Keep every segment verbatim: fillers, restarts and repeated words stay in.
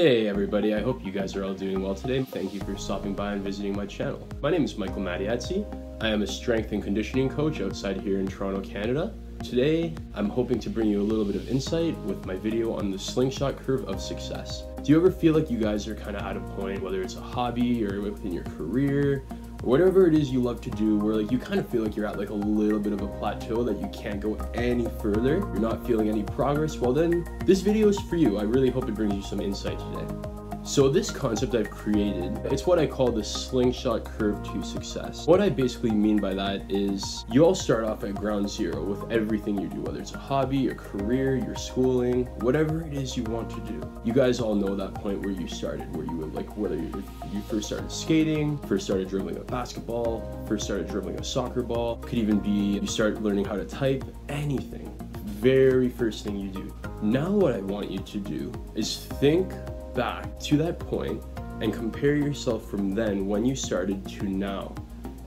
Hey everybody, I hope you guys are all doing well today. Thank you for stopping by and visiting my channel. My name is Michael Mattiazzi. I am a strength and conditioning coach outside here in Toronto, Canada. Today, I'm hoping to bring you a little bit of insight with my video on the slingshot curve of success. Do you ever feel like you guys are kind of out of point, whether it's a hobby or within your career, or whatever it is you love to do, where like you kind of feel like you're at like a little bit of a plateau, that you can't go any further, you're not feeling any progress? Well then, this video is for you. I really hope it brings you some insight today. So this concept I've created, it's what I call the slingshot curve to success. What I basically mean by that is you all start off at ground zero with everything you do, whether it's a hobby, a career, your schooling, whatever it is you want to do. You guys all know that point where you started, where you were like, whether you, you first started skating, first started dribbling a basketball, first started dribbling a soccer ball, could even be you start learning how to type, anything. Very first thing you do. Now what I want you to do is think back to that point and compare yourself from then when you started to now,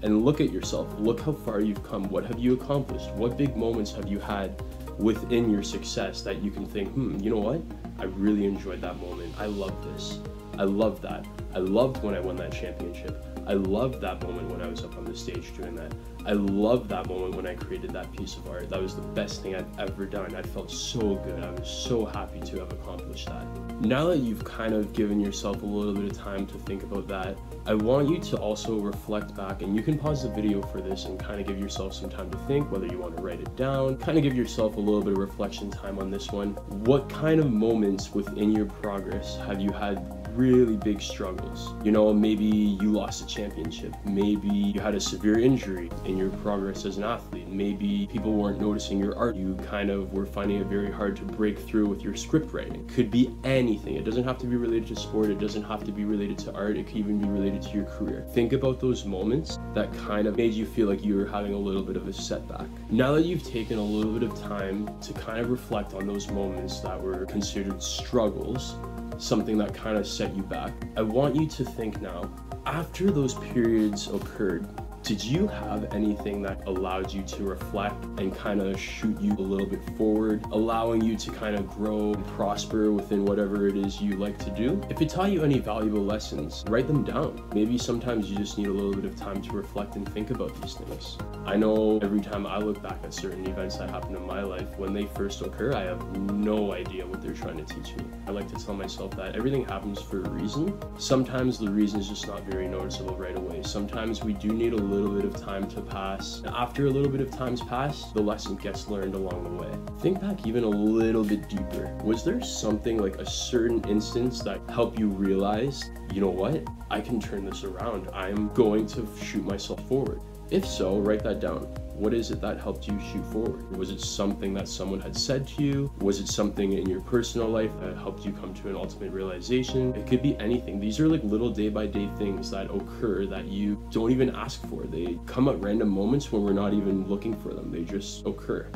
and look at yourself. Look how far you've come. What have you accomplished? What big moments have you had within your success that you can think, hmm, you know what? I really enjoyed that moment. I loved this. I loved that. I loved when I won that championship. I loved that moment when I was up on the stage doing that. I loved that moment when I created that piece of art. That was the best thing I've ever done. I felt so good. I was so happy to have accomplished that. Now that you've kind of given yourself a little bit of time to think about that, I want you to also reflect back, and you can pause the video for this and kind of give yourself some time to think, whether you want to write it down, kind of give yourself a little bit of reflection time on this one. What kind of moments within your progress have you had really big struggles? You know, maybe you lost a championship, maybe you had a severe injury in your progress as an athlete, maybe people weren't noticing your art, you kind of were finding it very hard to break through with your script writing. Could be anything. It doesn't have to be related to sport, it doesn't have to be related to art, it could even be related to your career. Think about those moments that kind of made you feel like you were having a little bit of a setback. Now that you've taken a little bit of time to kind of reflect on those moments that were considered struggles, something that kind of set you back, I want you to think now, after those periods occurred, did you have anything that allowed you to reflect and kind of shoot you a little bit forward, allowing you to kind of grow and prosper within whatever it is you like to do? If it taught you any valuable lessons, write them down. Maybe sometimes you just need a little bit of time to reflect and think about these things. I know every time I look back at certain events that happened in my life, when they first occur, I have no idea what they're trying to teach me. I like to tell myself that everything happens for a reason. Sometimes the reason is just not very noticeable right away. Sometimes we do need a little bit of time to pass. After a little bit of time's passed, the lesson gets learned along the way. Think back even a little bit deeper. Was there something, like a certain instance, that helped you realize, you know what? I can turn this around. I'm going to shoot myself forward. If so, write that down. What is it that helped you shoot forward? Was it something that someone had said to you? Was it something in your personal life that helped you come to an ultimate realization? It could be anything. These are like little day-by-day things that occur that you don't even ask for. They come at random moments when we're not even looking for them. They just occur.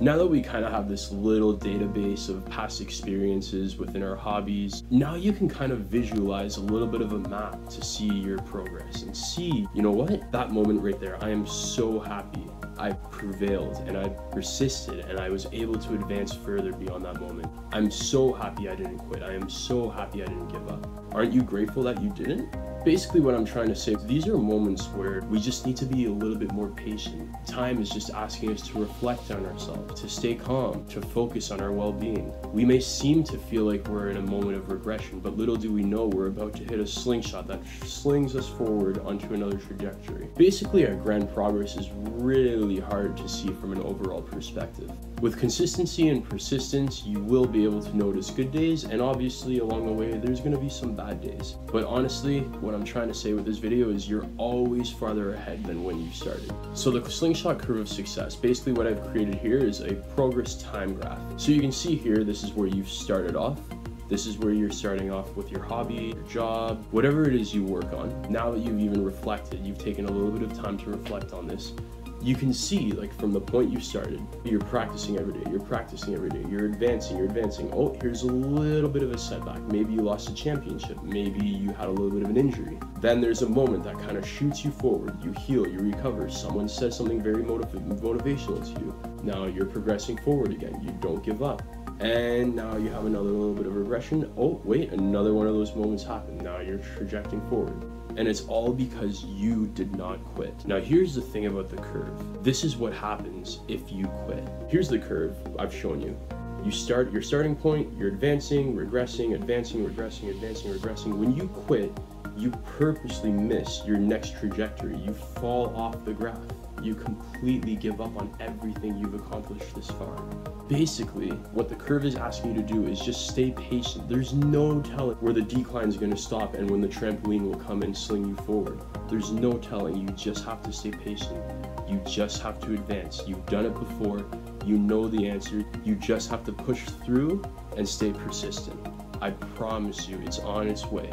Now that we kind of have this little database of past experiences within our hobbies, now you can kind of visualize a little bit of a map to see your progress and see, you know what, that moment right there, I am so happy. I prevailed and I persisted and I was able to advance further beyond that moment. I'm so happy I didn't quit. I am so happy I didn't give up. Aren't you grateful that you didn't? Basically what I'm trying to say, these are moments where we just need to be a little bit more patient. Time is just asking us to reflect on ourselves, to stay calm, to focus on our well-being. We may seem to feel like we're in a moment of regression, but little do we know we're about to hit a slingshot that slings us forward onto another trajectory. Basically, our grand progress is really hard to see from an overall perspective. With consistency and persistence, you will be able to notice good days, and obviously along the way, there's gonna be some bad days. But honestly, what What I'm trying to say with this video is you're always farther ahead than when you started. So the slingshot curve of success, basically what I've created here is a progress time graph. So you can see here, this is where you've started off. This is where you're starting off with your hobby, your job, whatever it is you work on. Now that you've even reflected, you've taken a little bit of time to reflect on this. You can see, like, from the point you started, you're practicing every day, you're practicing every day, you're advancing, you're advancing. Oh, here's a little bit of a setback. Maybe you lost a championship. Maybe you had a little bit of an injury. Then there's a moment that kind of shoots you forward. You heal, you recover. Someone says something very motiv- motivational to you. Now you're progressing forward again. You don't give up. And now you have another little bit of regression. Oh, wait, another one of those moments happened. Now you're projecting forward. And it's all because you did not quit. Now here's the thing about the curve. This is what happens if you quit. Here's the curve I've shown you. You start your starting point, you're advancing, regressing, advancing, regressing, advancing, regressing. When you quit, you purposely miss your next trajectory. You fall off the graph. You completely give up on everything you've accomplished this far. Basically, what the curve is asking you to do is just stay patient. There's no telling where the decline is going to stop and when the trampoline will come and sling you forward. There's no telling. You just have to stay patient. You just have to advance. You've done it before. You know the answer. You just have to push through and stay persistent. I promise you, it's on its way.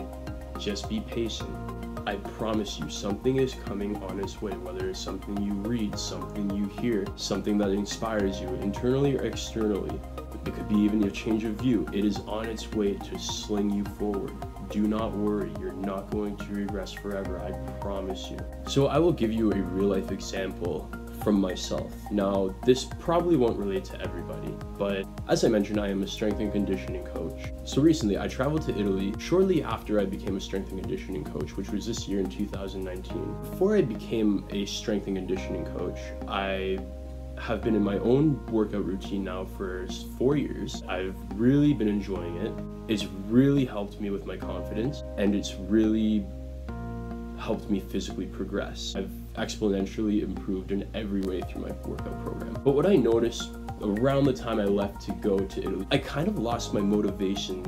Just be patient. I promise you, something is coming on its way, whether it's something you read, something you hear, something that inspires you, internally or externally. It could be even a change of view. It is on its way to sling you forward. Do not worry, you're not going to regress forever, I promise you. So I will give you a real-life example from myself. Now, this probably won't relate to everybody, but as I mentioned, I am a strength and conditioning coach. So recently, I traveled to Italy shortly after I became a strength and conditioning coach, which was this year in two thousand nineteen. Before I became a strength and conditioning coach, I have been in my own workout routine now for four years. I've really been enjoying it. It's really helped me with my confidence, and it's really helped me physically progress. I've exponentially improved in every way through my workout program. But what I noticed around the time I left to go to Italy, I kind of lost my motivation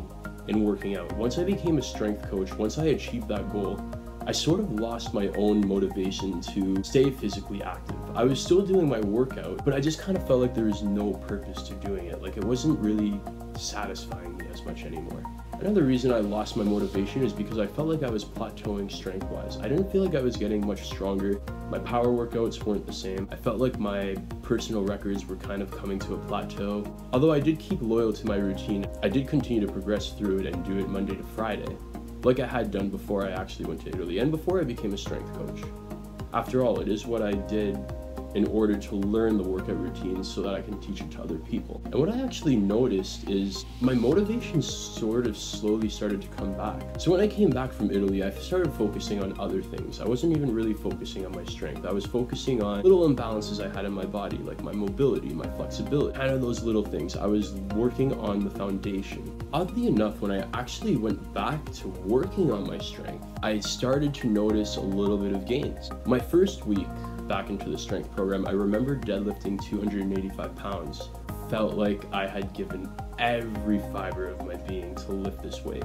in working out. Once I became a strength coach, once I achieved that goal, I sort of lost my own motivation to stay physically active. I was still doing my workout, but I just kind of felt like there was no purpose to doing it. Like it wasn't really satisfying me as much anymore. Another reason I lost my motivation is because I felt like I was plateauing strength-wise. I didn't feel like I was getting much stronger. My power workouts weren't the same. I felt like my personal records were kind of coming to a plateau. Although I did keep loyal to my routine, I did continue to progress through it and do it Monday to Friday, like I had done before I actually went to Italy and before I became a strength coach. After all, it is what I did in order to learn the workout routine so that I can teach it to other people. And what I actually noticed is my motivation sort of slowly started to come back. So when I came back from Italy, I started focusing on other things. I wasn't even really focusing on my strength. I was focusing on little imbalances I had in my body, like my mobility, my flexibility, kind of those little things. I was working on the foundation. Oddly enough, when I actually went back to working on my strength, I started to notice a little bit of gains. My first week back into the strength program, I remember deadlifting two hundred eighty-five pounds. Felt like I had given every fiber of my being to lift this weight.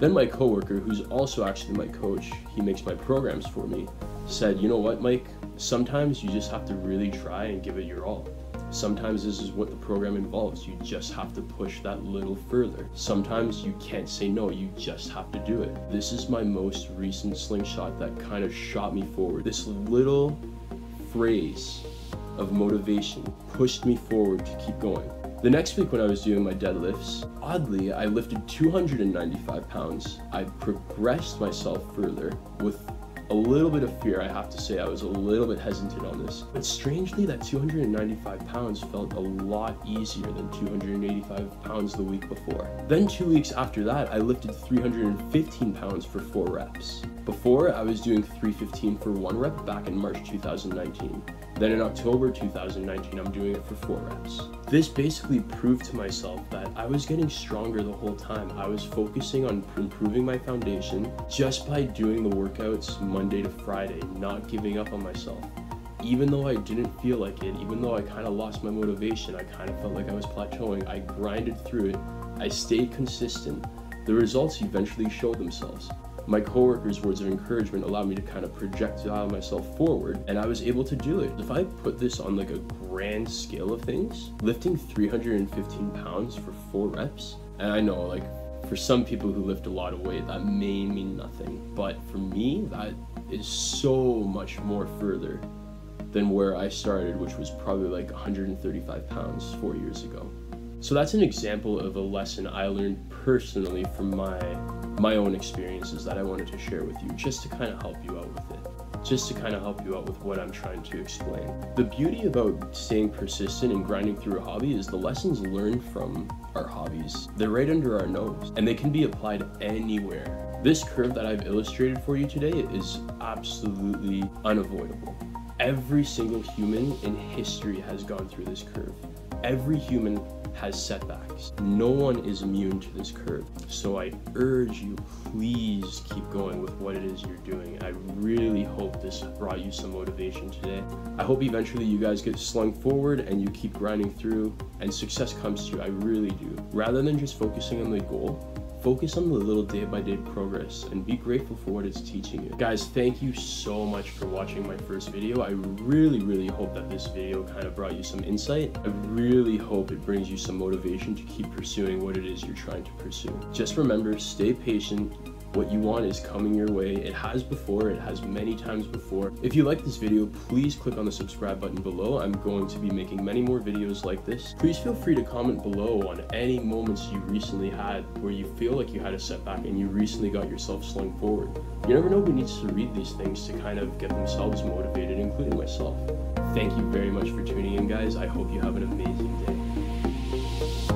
Then my coworker, who's also actually my coach, he makes my programs for me, said, you know what, Mike, sometimes you just have to really try and give it your all. Sometimes this is what the program involves. You just have to push that little further. Sometimes you can't say no, you just have to do it. This is my most recent slingshot that kind of shot me forward. This little phrase of motivation pushed me forward to keep going. The next week when I was doing my deadlifts, oddly, I lifted two hundred ninety-five pounds. I progressed myself further with a little bit of fear, I have to say. I was a little bit hesitant on this. But strangely, that two hundred ninety-five pounds felt a lot easier than two hundred eighty-five pounds the week before. Then two weeks after that, I lifted three hundred fifteen pounds for four reps. Before, I was doing three fifteen for one rep back in March two thousand nineteen. Then in October two thousand nineteen, I'm doing it for four reps. This basically proved to myself that I was getting stronger the whole time. I was focusing on improving my foundation just by doing the workouts Monday to Friday, not giving up on myself. Even though I didn't feel like it, even though I kind of lost my motivation, I kind of felt like I was plateauing, I grinded through it, I stayed consistent. The results eventually showed themselves. My coworkers' words of encouragement allowed me to kind of projectile myself forward, and I was able to do it. If I put this on like a grand scale of things, lifting three hundred fifteen pounds for four reps, and I know like for some people who lift a lot of weight, that may mean nothing, but for me, that is so much more further than where I started, which was probably like one hundred thirty-five pounds four years ago. So that's an example of a lesson I learned personally from my my own experiences that I wanted to share with you, just to kind of help you out with it. just to kind of help you out with what I'm trying to explain. The beauty about staying persistent and grinding through a hobby is the lessons learned from our hobbies. They're right under our nose, and they can be applied anywhere. This curve that I've illustrated for you today is absolutely unavoidable. Every single human in history has gone through this curve. Every human has setbacks. No one is immune to this curve. So I urge you, please keep going with what it is you're doing. I really hope this brought you some motivation today. I hope eventually you guys get slung forward and you keep grinding through and success comes to you. I really do. Rather than just focusing on the goal, focus on the little day-by-day progress and be grateful for what it's teaching you. Guys, thank you so much for watching my first video. I really, really hope that this video kind of brought you some insight. I really hope it brings you some motivation to keep pursuing what it is you're trying to pursue. Just remember, stay patient. What you want is coming your way. It has before, it has many times before. If you like this video, please click on the subscribe button below. I'm going to be making many more videos like this. Please feel free to comment below on any moments you recently had where you feel like you had a setback and you recently got yourself slung forward. You never know who needs to read these things to kind of get themselves motivated, including myself. Thank you very much for tuning in, guys. I hope you have an amazing day.